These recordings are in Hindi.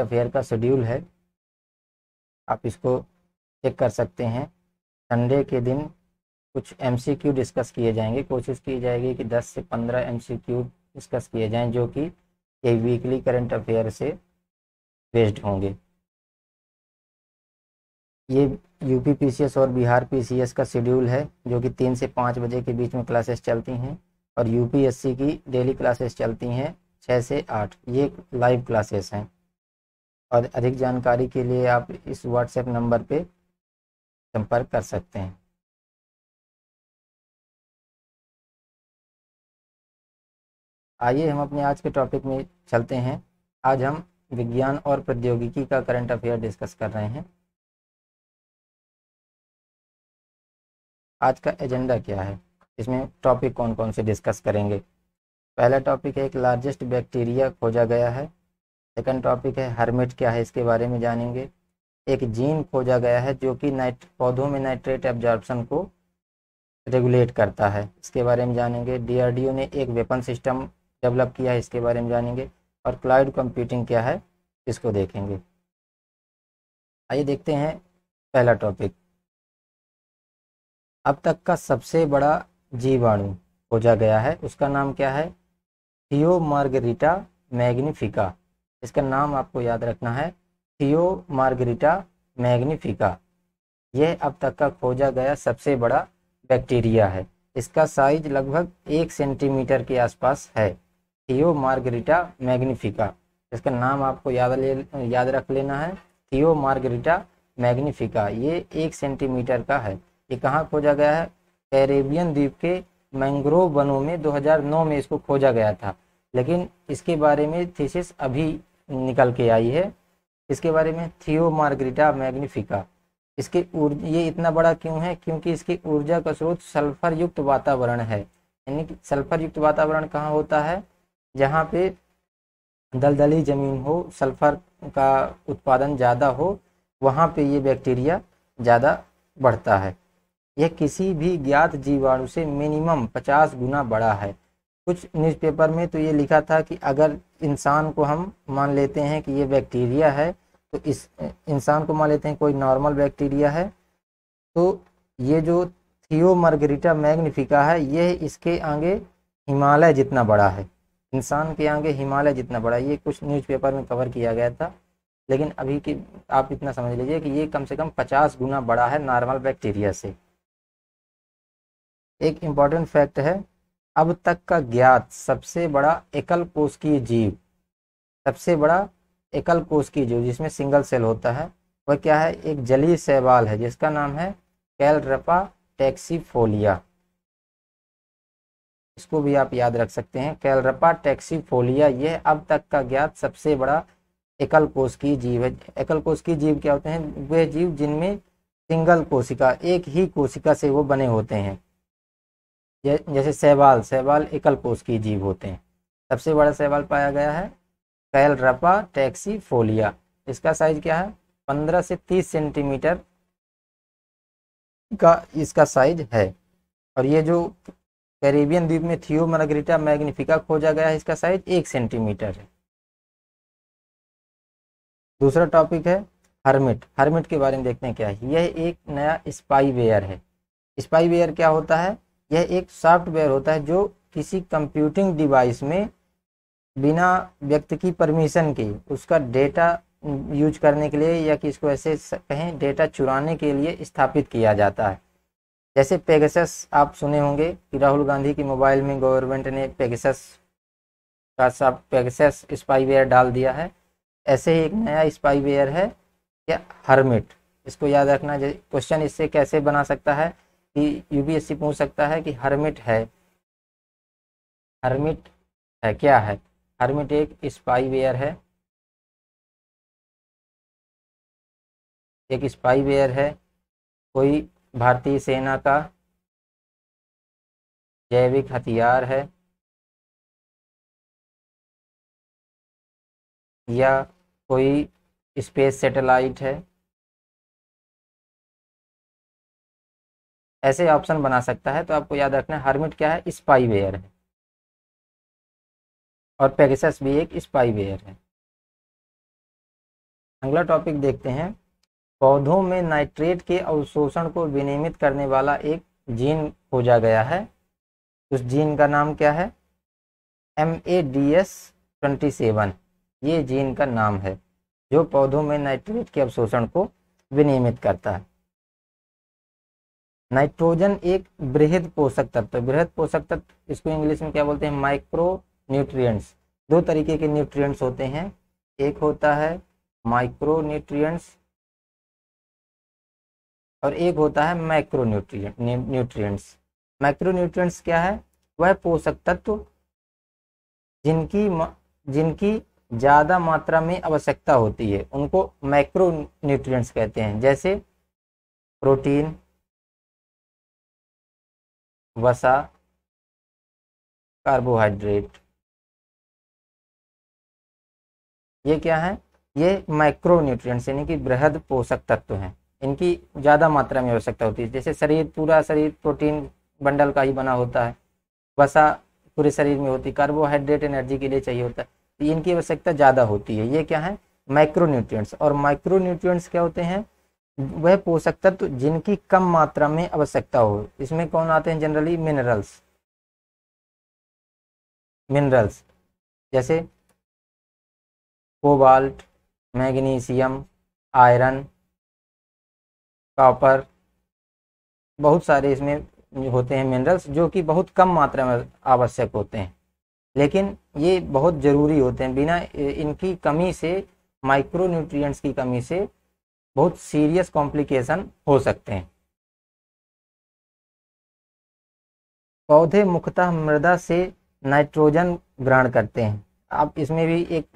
अफेयर का शेड्यूल है, आप इसको चेक कर सकते हैं। संडे के दिन कुछ एमसीक्यू डिस्कस किए जाएंगे, कोशिश की जाएगी कि 10 से 15 एमसीक्यू डिस्कस किए जाएं जो कि ये वीकली करंट अफेयर से बेस्ड होंगे। ये यूपी पीसीएस और बिहार पीसीएस का शेड्यूल है जो कि 3 से 5 बजे के बीच में क्लासेस चलती हैं, और यूपीएससी की डेली क्लासेस चलती हैं 6 से 8, ये लाइव क्लासेस हैं। और अधिक जानकारी के लिए आप इस व्हाट्सएप नंबर पे संपर्क कर सकते हैं। आइए हम अपने आज के टॉपिक में चलते हैं। आज हम विज्ञान और प्रौद्योगिकी का करंट अफेयर डिस्कस कर रहे हैं। आज का एजेंडा क्या है, इसमें टॉपिक कौन कौन से डिस्कस करेंगे। पहला टॉपिक है एक लार्जेस्ट बैक्टीरिया खोजा गया है। सेकंड टॉपिक है हर्मिट क्या है, इसके बारे में जानेंगे। एक जीन खोजा गया है जो कि पौधों में नाइट्रेट एब्जॉर्प्शन को रेगुलेट करता है, इसके बारे में जानेंगे। डीआरडीओ ने एक वेपन सिस्टम डेवलप किया है, इसके बारे में जानेंगे। और क्लाउड कंप्यूटिंग क्या है, इसको देखेंगे। आइए देखते हैं पहला टॉपिक। अब तक का सबसे बड़ा जीवाणु खोजा गया है, उसका नाम क्या है, थियोमार्गरिटा मैग्निफिका। इसका नाम आपको याद रखना है, थियोमार्गरिटा मैग्निफिका। यह अब तक का खोजा गया सबसे बड़ा बैक्टीरिया है। इसका साइज लगभग 1 सेंटीमीटर के आसपास है। थियोमार्गरिटा मैग्निफिका, इसका नाम आपको याद रख लेना है, थियोमार्गरिटा मैग्निफिका। ये 1 सेंटीमीटर का है। ये कहाँ खोजा गया है, कैरेबियन द्वीप के मैंग्रोव वनों में 2009 में इसको खोजा गया था, लेकिन इसके बारे में थीसिस अभी निकल के आई है। इसके बारे में थियोमार्गरिटा मैग्निफिका, इसके ये इतना बड़ा क्यों है, क्योंकि इसकी ऊर्जा का स्रोत सल्फर युक्त वातावरण है। यानी कि सल्फर युक्त वातावरण कहाँ होता है, जहाँ पे दलदली जमीन हो, सल्फर का उत्पादन ज़्यादा हो, वहाँ पे ये बैक्टीरिया ज़्यादा बढ़ता है। यह किसी भी ज्ञात जीवाणु से मिनिमम 50 गुना बड़ा है। कुछ न्यूज़पेपर में तो ये लिखा था कि अगर इंसान को हम मान लेते हैं कि ये बैक्टीरिया है, तो इस इंसान को मान लेते हैं कोई नॉर्मल बैक्टीरिया है, तो ये जो थियोमार्गरिटा मैग्निफिका है, यह इसके आगे हिमालय जितना बड़ा है, इंसान के आगे हिमालय जितना बड़ा। ये कुछ न्यूज़पेपर में कवर किया गया था, लेकिन अभी की आप इतना समझ लीजिए कि ये कम से कम 50 गुना बड़ा है नॉर्मल बैक्टीरिया से। एक इम्पॉर्टेंट फैक्ट है, अब तक का ज्ञात सबसे बड़ा एकल कोशिकीय जीव, सबसे बड़ा एकल कोशिकीय जीव जिसमें सिंगल सेल होता है, वह क्या है, एक जलीय शैवाल है जिसका नाम है कैलरपा टैक्सीफोलिया। इसको भी आप याद रख सकते हैं, कैलरपा टैक्सीफोलिया। यह अब तक का ज्ञात सबसे बड़ा एकल कोशिकीय जीव है। एकल कोशिकीय जीव क्या होते हैं, वे जीव जिनमें सिंगल कोशिका, एक ही कोशिका से वो बने होते हैं, जैसे शैवाल, शैवाल एकल कोशिकीय जीव होते हैं। सबसे बड़ा शैवाल पाया गया है कैलरपा टैक्सीफोलिया। इसका साइज क्या है, 15 से 30 सेंटीमीटर का इसका साइज है। और ये जो कैरेबियन द्वीप में थियोमार्गरिटा मैग्निफिका खोजा गया है, इसका साइज 1 सेंटीमीटर है। दूसरा टॉपिक है हर्मिट। हर्मिट के बारे में देखते हैं क्या है। यह एक नया स्पाईवेयर है। स्पाईवेयर क्या होता है, यह एक सॉफ्टवेयर होता है जो किसी कंप्यूटिंग डिवाइस में बिना व्यक्ति की परमिशन के उसका डेटा यूज करने के लिए, या कि इसको ऐसे कहें डेटा चुराने के लिए स्थापित किया जाता है। जैसे पेगासस आप सुने होंगे कि राहुल गांधी के मोबाइल में गवर्नमेंट ने पेगासस स्पाईवेयर डाल दिया है, ऐसे ही एक नया स्पाईवेयर है या हर्मिट। इसको याद रखना। क्वेश्चन इससे कैसे बना सकता है कि यूपीएससी पूछ सकता है कि हर्मिट है क्या है। हर्मिट एक स्पाईवेयर है, एक स्पाईवेयर है कोई भारतीय सेना का जैविक हथियार है, या कोई स्पेस सैटेलाइट है, ऐसे ऑप्शन बना सकता है। तो आपको याद रखना है हर्मिट क्या है, स्पाईवेयर है, और पेगासस भी एक स्पाईवेयर है। अगला टॉपिक देखते हैं। पौधों में नाइट्रेट के अवशोषण को विनियमित करने वाला एक जीन खोजा गया है। उस जीन का नाम क्या है? MADS27 ये जीन का नाम है जो पौधों में नाइट्रेट के अवशोषण को विनियमित करता है। नाइट्रोजन एक बृहद पोषक तत्व, इसको इंग्लिश में क्या बोलते हैं? Micro nutrients. दो तरीके के न्यूट्रिएंट्स होते हैं, एक होता है माइक्रो न्यूट्रिएंट्स और एक होता है मैक्रो न्यूट्रिएंट्स। मैक्रो न्यूट्रिएंट्स क्या है? वह पोषक तत्व जिनकी ज़्यादा मात्रा में आवश्यकता होती है उनको मैक्रो न्यूट्रिएंट्स कहते हैं, जैसे प्रोटीन, वसा, कार्बोहाइड्रेट। ये क्या है? ये मैक्रो न्यूट्रिएंट्स यानी कि बृहद पोषक तत्व हैं, इनकी ज़्यादा मात्रा में आवश्यकता होती है। जैसे शरीर, पूरा शरीर प्रोटीन बंडल का ही बना होता है, वसा पूरे शरीर में होती है, कार्बोहाइड्रेट एनर्जी के लिए चाहिए होता है, इनकी आवश्यकता ज़्यादा होती है। ये क्या है? Micro nutrients. और माइक्रो न्यूट्रिएंट्स क्या होते हैं? वह पोषक तत्व जिनकी कम मात्रा में आवश्यकता हो। इसमें कौन आते हैं? जनरली मिनरल्स, जैसे कोबाल्ट, मैग्नीशियम, आयरन, कॉपर, बहुत सारे इसमें होते हैं मिनरल्स जो कि बहुत कम मात्रा में आवश्यक होते हैं, लेकिन ये बहुत ज़रूरी होते हैं। बिना इनकी कमी से, माइक्रो न्यूट्रिएंट्स की कमी से बहुत सीरियस कॉम्प्लिकेशन हो सकते हैं। पौधे मुख्यतः मृदा से नाइट्रोजन ग्रहण करते हैं। अब इसमें भी एक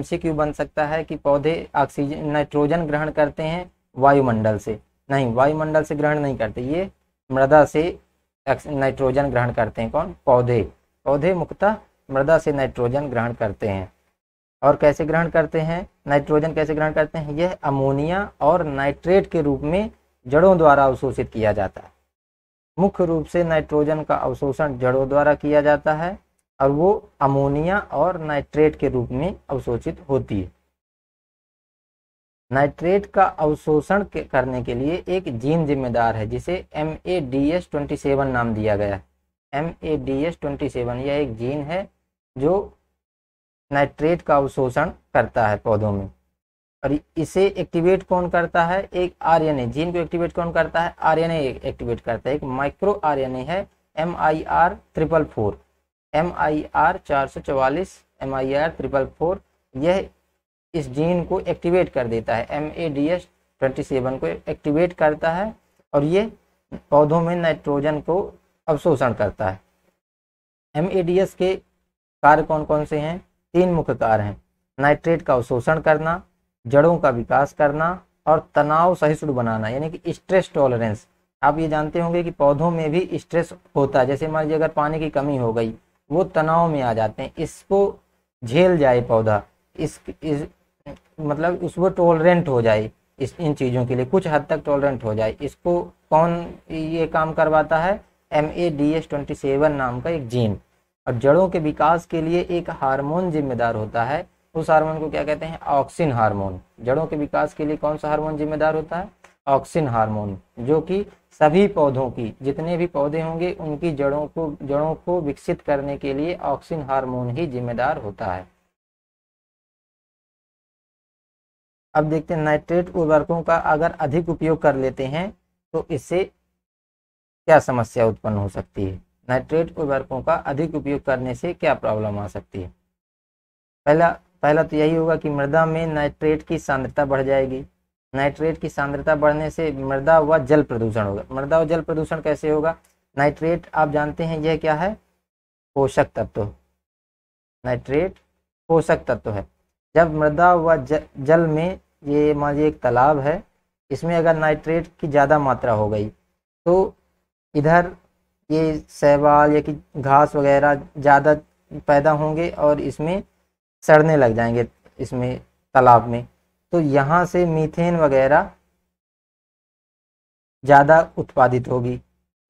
MCQ बन सकता है कि पौधे ऑक्सीजन नाइट्रोजन ग्रहण करते हैं वायुमंडल से? नहीं, वायुमंडल से ग्रहण नहीं करते, ये मृदा से नाइट्रोजन ग्रहण करते हैं। कौन? पौधे। पौधे मुख्यतः मृदा से नाइट्रोजन ग्रहण करते हैं। और कैसे ग्रहण करते हैं नाइट्रोजन? कैसे ग्रहण करते हैं? यह अमोनिया और नाइट्रेट के रूप में जड़ों द्वारा अवशोषित किया जाता है। मुख्य रूप से नाइट्रोजन का अवशोषण जड़ों द्वारा किया जाता है और वो अमोनिया और नाइट्रेट के रूप में अवशोषित होती है। नाइट्रेट का अवशोषण करने के लिए एक जीन जिम्मेदार है जिसे MADS27 नाम दिया गया है। MADS27 यह एक जीन है जो नाइट्रेट का अवशोषण करता है पौधों में। और इसे एक्टिवेट कौन करता है? एक RNA। जीन को एक्टिवेट कौन करता है? RNA एक्टिवेट करता है। एक माइक्रो RNA है MIR444, MIR444, MIR444। यह इस जीन को एक्टिवेट कर देता है, MADS27 को एक्टिवेट करता है और ये पौधों में नाइट्रोजन को अवशोषण करता है। MADS के कार्य कौन कौन से हैं? तीन मुख्य कार्य हैं। नाइट्रेट का अवशोषण करना, जड़ों का विकास करना और तनाव सहिष्णु बनाना यानी कि स्ट्रेस टॉलरेंस। आप ये जानते होंगे कि पौधों में भी स्ट्रेस होता है। जैसे मान लीजिए अगर पानी की कमी हो गई, वो तनाव में आ जाते हैं। इसको झेल जाए पौधा, मतलब उसको टॉलरेंट हो जाए, इन चीज़ों के लिए कुछ हद तक टॉलरेंट हो जाए। इसको कौन ये काम करवाता है? MADS27 नाम का एक जीन। और जड़ों के विकास के लिए एक हार्मोन जिम्मेदार होता है, उस हार्मोन को क्या कहते हैं? Auxin hormone. जड़ों के विकास के लिए कौन सा हार्मोन जिम्मेदार होता है? ऑक्सिन हार्मोन, जो कि सभी पौधों की, जितने भी पौधे होंगे उनकी जड़ों को विकसित करने के लिए ऑक्सिन हार्मोन ही जिम्मेदार होता है। अब देखते हैं नाइट्रेट उर्वरकों का अगर अधिक उपयोग कर लेते हैं तो इससे क्या समस्या उत्पन्न हो सकती है। नाइट्रेट उर्वरकों का अधिक उपयोग करने से क्या प्रॉब्लम आ सकती है? पहला तो यही होगा कि मृदा में नाइट्रेट की सांद्रता बढ़ जाएगी। नाइट्रेट की सांद्रता बढ़ने से मृदा व जल प्रदूषण होगा। मृदा व जल प्रदूषण कैसे होगा? नाइट्रेट आप जानते हैं यह क्या है? पोषक तत्व। नाइट्रेट पोषक तत्व है। जब मृदा व जल में, ये मान लीजिए एक तालाब है, इसमें अगर नाइट्रेट की ज़्यादा मात्रा हो गई तो इधर ये शैवाल या कि घास वगैरह ज़्यादा पैदा होंगे और इसमें सड़ने लग जाएंगे इसमें तालाब में, तो यहाँ से मीथेन वगैरह ज़्यादा उत्पादित होगी,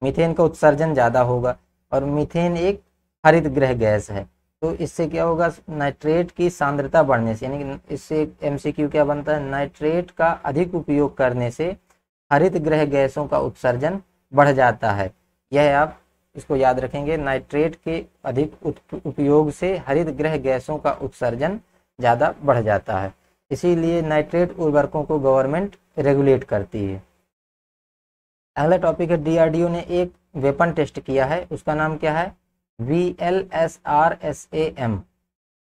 मीथेन का उत्सर्जन ज़्यादा होगा। और मीथेन एक हरित गृह गैस है, तो इससे क्या होगा, नाइट्रेट की सांद्रता बढ़ने से, यानी कि इससे एमसीक्यू क्या बनता है, नाइट्रेट का अधिक उपयोग करने से हरित गृह गैसों का उत्सर्जन बढ़ जाता है। यह आप इसको याद रखेंगे, नाइट्रेट के अधिक उपयोग से हरित गृह गैसों का उत्सर्जन ज़्यादा बढ़ जाता है, इसीलिए नाइट्रेट उर्वरकों को गवर्नमेंट रेगुलेट करती है। अगला टॉपिक है, डीआरडीओ ने एक वेपन टेस्ट किया है, उसका नाम क्या है, VLSRSAM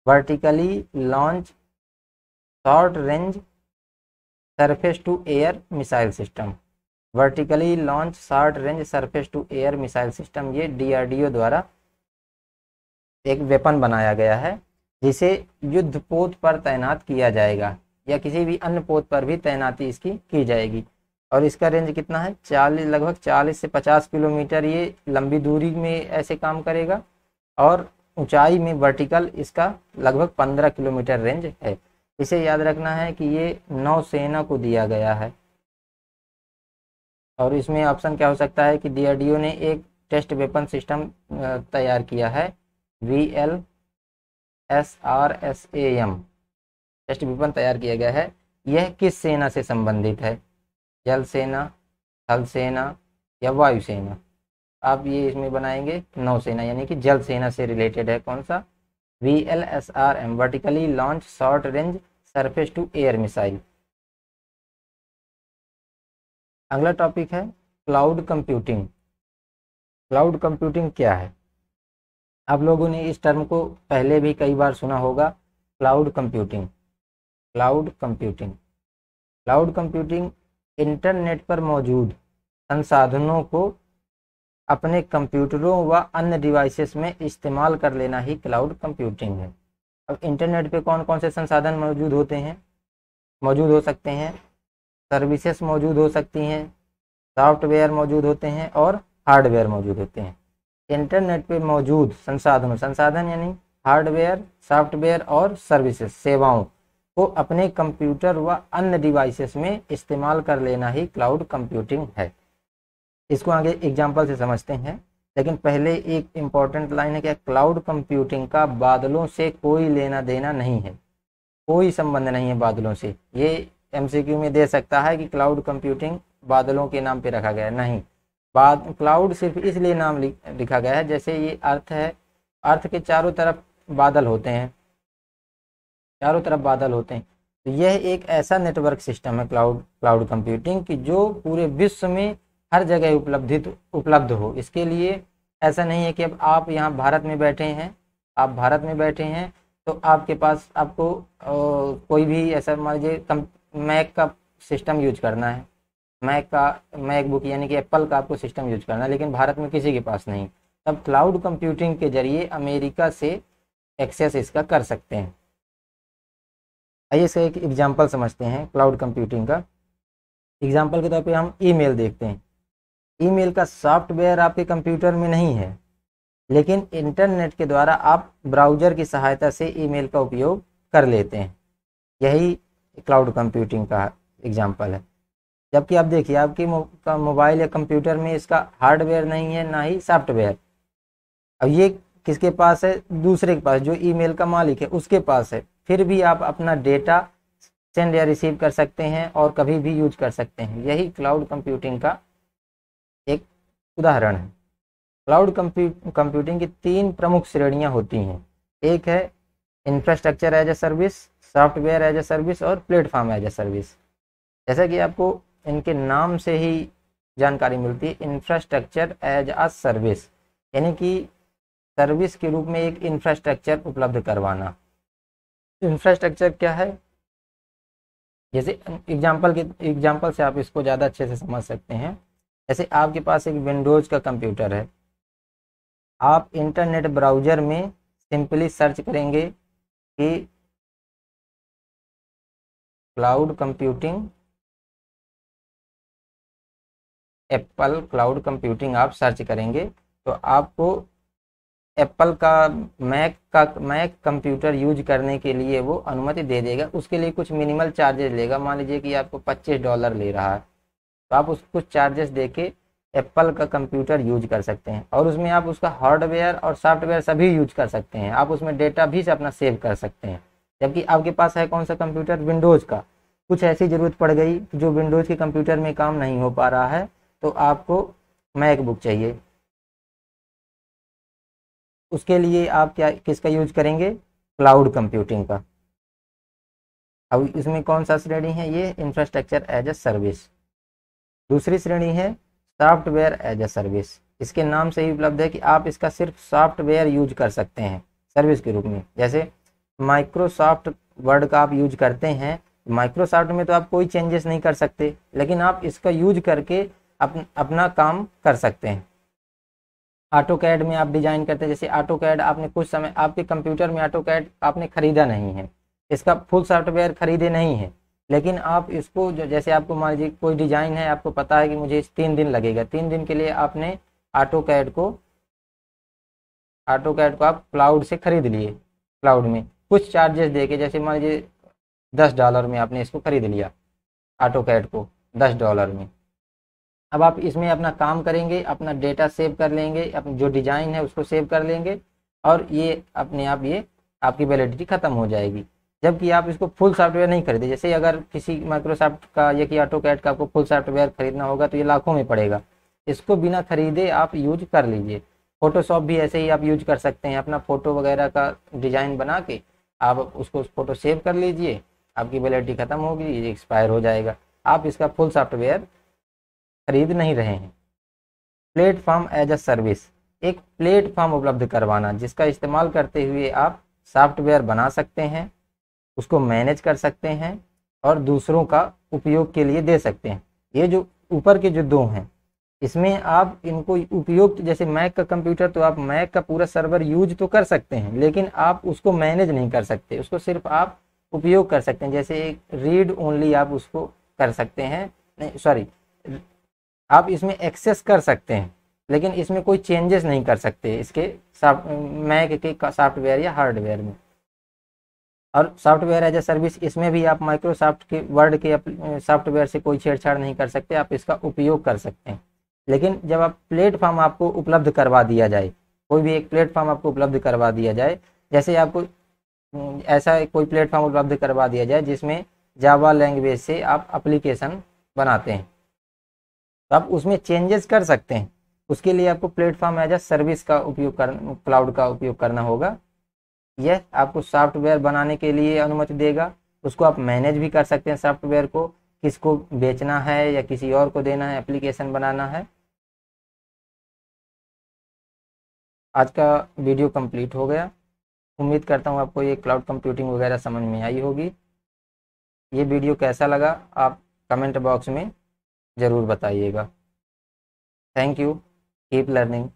vertically launch short range surface to air missile system, vertically launch short range surface to air missile system. ये डीआरडीओ द्वारा एक वेपन बनाया गया है जिसे युद्ध पोत पर तैनात किया जाएगा या किसी भी अन्य पोत पर भी तैनाती इसकी की जाएगी, और इसका रेंज कितना है, लगभग 40 से 50 किलोमीटर। ये लंबी दूरी में ऐसे काम करेगा और ऊंचाई में वर्टिकल इसका लगभग 15 किलोमीटर रेंज है। इसे याद रखना है कि ये नौसेना को दिया गया है, और इसमें ऑप्शन क्या हो सकता है कि डीआरडीओ ने एक टेस्ट वेपन सिस्टम तैयार किया है VLSRSAM टेस्ट वेपन तैयार किया गया है, यह किस सेना से संबंधित है, जल सेना, थल सेना या वायु सेना। आप ये इसमें बनाएंगे नौसेना, यानी कि जल सेना से रिलेटेड है। कौन सा, VLSRM vertically launch short range surface to air missile. अगला टॉपिक है क्लाउड कंप्यूटिंग। क्लाउड कंप्यूटिंग क्या है, आप लोगों ने इस टर्म को पहले भी कई बार सुना होगा, cloud computing. Cloud computing, cloud computing internet पर मौजूद संसाधनों को अपने कंप्यूटरों व अन्य डिवाइसेस में इस्तेमाल कर लेना ही क्लाउड कंप्यूटिंग है। अब इंटरनेट पे कौन कौन से संसाधन मौजूद होते हैं, मौजूद हो सकते हैं, सर्विसेस मौजूद हो सकती हैं, सॉफ्टवेयर मौजूद होते हैं और हार्डवेयर मौजूद होते हैं। इंटरनेट पे मौजूद संसाधनों, संसाधन यानी हार्डवेयर, सॉफ्टवेयर और सर्विसेज, सेवाओं को अपने कंप्यूटर व अन्य डिवाइसेस में इस्तेमाल कर लेना ही क्लाउड कंप्यूटिंग है। इसको आगे एग्जांपल से समझते हैं, लेकिन पहले एक इम्पॉर्टेंट लाइन है कि क्लाउड कंप्यूटिंग का बादलों से कोई लेना देना नहीं है, कोई संबंध नहीं है बादलों से। ये एमसीक्यू में दे सकता है कि क्लाउड कंप्यूटिंग बादलों के नाम पर रखा गया, नहीं, बाद क्लाउड सिर्फ इसलिए नाम लिखा गया है, जैसे ये अर्थ है, अर्थ के चारों तरफ बादल होते हैं, चारों तरफ बादल होते हैं, तो यह एक ऐसा नेटवर्क सिस्टम है क्लाउड कंप्यूटिंग कि जो पूरे विश्व में हर जगह उपलब्ध हो। इसके लिए ऐसा नहीं है कि अब आप यहाँ भारत में बैठे हैं, आप भारत में बैठे हैं तो आपके पास आपको कोई भी ऐसा, मान लीजिए मैक का सिस्टम यूज करना है, मैकबुक यानी कि एप्पल का आपको सिस्टम यूज करना है, लेकिन भारत में किसी के पास नहीं, तब क्लाउड कंप्यूटिंग के जरिए अमेरिका से एक्सेस इसका कर सकते हैं। आइए इसका एक एग्जांपल समझते हैं क्लाउड कंप्यूटिंग का। एग्जांपल के तौर पे हम ईमेल देखते हैं, ईमेल का सॉफ्टवेयर आपके कंप्यूटर में नहीं है, लेकिन इंटरनेट के द्वारा आप ब्राउजर की सहायता से ईमेल का उपयोग कर लेते हैं, यही क्लाउड कंप्यूटिंग का एग्जाम्पल है। जबकि आप देखिए आपके मोबाइल या कंप्यूटर में इसका हार्डवेयर नहीं है, ना ही सॉफ्टवेयर। अब ये किसके पास है, दूसरे के पास, जो ईमेल का मालिक है उसके पास है, फिर भी आप अपना डेटा सेंड या रिसीव कर सकते हैं और कभी भी यूज कर सकते हैं। यही क्लाउड कंप्यूटिंग का एक उदाहरण है। क्लाउड कंप्यूटिंग की तीन प्रमुख श्रेणियाँ होती हैं, एक है infrastructure as a service, software as a service और प्लेटफॉर्म एज ए सर्विस। जैसा कि आपको इनके नाम से ही जानकारी मिलती है, इंफ्रास्ट्रक्चर एज आ सर्विस यानी कि सर्विस के रूप में एक इंफ्रास्ट्रक्चर उपलब्ध करवाना। इंफ्रास्ट्रक्चर क्या है, जैसे एग्जाम्पल से आप इसको ज़्यादा अच्छे से समझ सकते हैं। जैसे आपके पास एक विंडोज़ का कंप्यूटर है, आप इंटरनेट ब्राउज़र में सिंपली सर्च करेंगे कि cloud computing Apple, cloud computing आप सर्च करेंगे तो आपको एप्पल का मैक कंप्यूटर यूज करने के लिए वो अनुमति दे देगा। उसके लिए कुछ मिनिमल चार्जेस लेगा, मान लीजिए कि आपको $25 ले रहा है, तो आप उसको कुछ चार्जेस दे के एप्पल का कंप्यूटर यूज कर सकते हैं और उसमें आप उसका हार्डवेयर और सॉफ्टवेयर सभी यूज कर सकते हैं। आप उसमें डेटा भी से अपना सेव कर सकते हैं। जबकि आपके पास है कौन सा कंप्यूटर, विंडोज़ का। कुछ ऐसी ज़रूरत पड़ गई जो विंडोज़ के कंप्यूटर में काम नहीं हो पा रहा है तो आपको मैकबुक चाहिए। उसके लिए आप क्या किसका यूज करेंगे, क्लाउड कंप्यूटिंग का। अब इसमें कौन सा श्रेणी है, ये इंफ्रास्ट्रक्चर एज ए सर्विस। दूसरी श्रेणी है सॉफ्टवेयर एज ए सर्विस। इसके नाम से ही उपलब्ध है कि आप इसका सिर्फ सॉफ्टवेयर यूज कर सकते हैं सर्विस के रूप में। जैसे माइक्रोसॉफ्ट वर्ड का आप यूज करते हैं, माइक्रोसॉफ्ट में तो आप कोई चेंजेस नहीं कर सकते, लेकिन आप इसका यूज करके अपना काम कर सकते हैं। ऑटो कैड में आप डिजाइन करते हैं, जैसे ऑटो कैड आपने कुछ समय आपके कंप्यूटर में ऑटो कैड आपने खरीदा नहीं है, इसका फुल सॉफ्टवेयर खरीदे नहीं है, लेकिन आप इसको जैसे आपको मान लीजिए कोई डिज़ाइन है, आपको पता है कि मुझे इस 3 दिन लगेगा, 3 दिन के लिए आपने ऑटो कैड को आप क्लाउड से खरीद लिए। क्लाउड में कुछ चार्जेस देके, जैसे मान लीजिए $10 में आपने इसको खरीद लिया, ऑटो कैड को $10 में। अब आप इसमें अपना काम करेंगे, अपना डेटा सेव कर लेंगे, अपनी जो डिज़ाइन है उसको सेव कर लेंगे और ये अपने आप ये आपकी वैलिडिटी ख़त्म हो जाएगी। जबकि आप इसको फुल सॉफ्टवेयर नहीं खरीदे। जैसे अगर किसी माइक्रोसॉफ्ट का या कि ऑटोकैड का आपको फुल सॉफ्टवेयर खरीदना होगा तो ये लाखों में पड़ेगा। इसको बिना खरीदे आप यूज कर लीजिए। फोटोशॉप भी ऐसे ही आप यूज कर सकते हैं, अपना फोटो वगैरह का डिज़ाइन बना के आप उसको फोटो सेव कर लीजिए, आपकी वैलिडिटी ख़त्म होगी, ये एक्सपायर हो जाएगा। आप इसका फुल सॉफ्टवेयर खरीद नहीं रहे हैं। प्लेटफॉर्म एज अ सर्विस, एक प्लेटफॉर्म उपलब्ध करवाना जिसका इस्तेमाल करते हुए आप सॉफ्टवेयर बना सकते हैं, उसको मैनेज कर सकते हैं और दूसरों का उपयोग के लिए दे सकते हैं। ये जो ऊपर के जो दो हैं इसमें आप इनको उपयोग, जैसे मैक का कंप्यूटर तो आप मैक का पूरा सर्वर यूज तो कर सकते हैं, लेकिन आप उसको मैनेज नहीं कर सकते, उसको सिर्फ आप उपयोग कर सकते हैं। जैसे एक रीड ओनली आप उसको कर सकते हैं, नहीं सॉरी, आप इसमें एक्सेस कर सकते हैं लेकिन इसमें कोई चेंजेस नहीं कर सकते इसके मैक के सॉफ्टवेयर या हार्डवेयर में। और सॉफ्टवेयर एज ए सर्विस, इसमें भी आप माइक्रोसॉफ्ट के वर्ड के सॉफ्टवेयर से कोई छेड़छाड़ नहीं कर सकते, आप इसका उपयोग कर सकते हैं। लेकिन जब आप प्लेटफॉर्म आपको उपलब्ध करवा दिया जाए, कोई भी एक प्लेटफॉर्म आपको उपलब्ध करवा दिया जाए, जैसे आपको ऐसा कोई प्लेटफॉर्म उपलब्ध करवा दिया जाए जिसमें जावा लैंग्वेज से आप एप्लीकेशन बनाते हैं तो आप उसमें चेंजेस कर सकते हैं। उसके लिए आपको प्लेटफॉर्म एज ए सर्विस का उपयोग क्लाउड का उपयोग करना होगा। यह आपको सॉफ्टवेयर बनाने के लिए अनुमति देगा, उसको आप मैनेज भी कर सकते हैं। सॉफ्टवेयर को किसको बेचना है या किसी और को देना है, एप्लीकेशन बनाना है। आज का वीडियो कंप्लीट हो गया। उम्मीद करता हूँ आपको ये क्लाउड कंप्यूटिंग वगैरह समझ में आई होगी। ये वीडियो कैसा लगा आप कमेंट बॉक्स में ज़रूर बताइएगा। Thank you, keep learning.